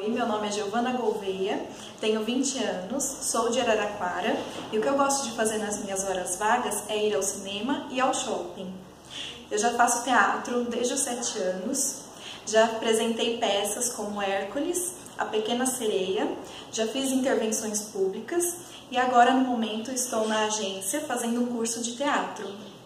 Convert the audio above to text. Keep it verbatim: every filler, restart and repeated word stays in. Oi, meu nome é Giovana Gouveia, tenho vinte anos, sou de Araraquara e o que eu gosto de fazer nas minhas horas vagas é ir ao cinema e ao shopping. Eu já faço teatro desde os sete anos, já apresentei peças como Hércules, A Pequena Sereia, já fiz intervenções públicas e agora no momento estou na agência fazendo um curso de teatro.